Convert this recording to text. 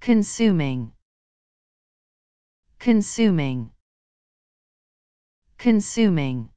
consuming, consuming, consuming.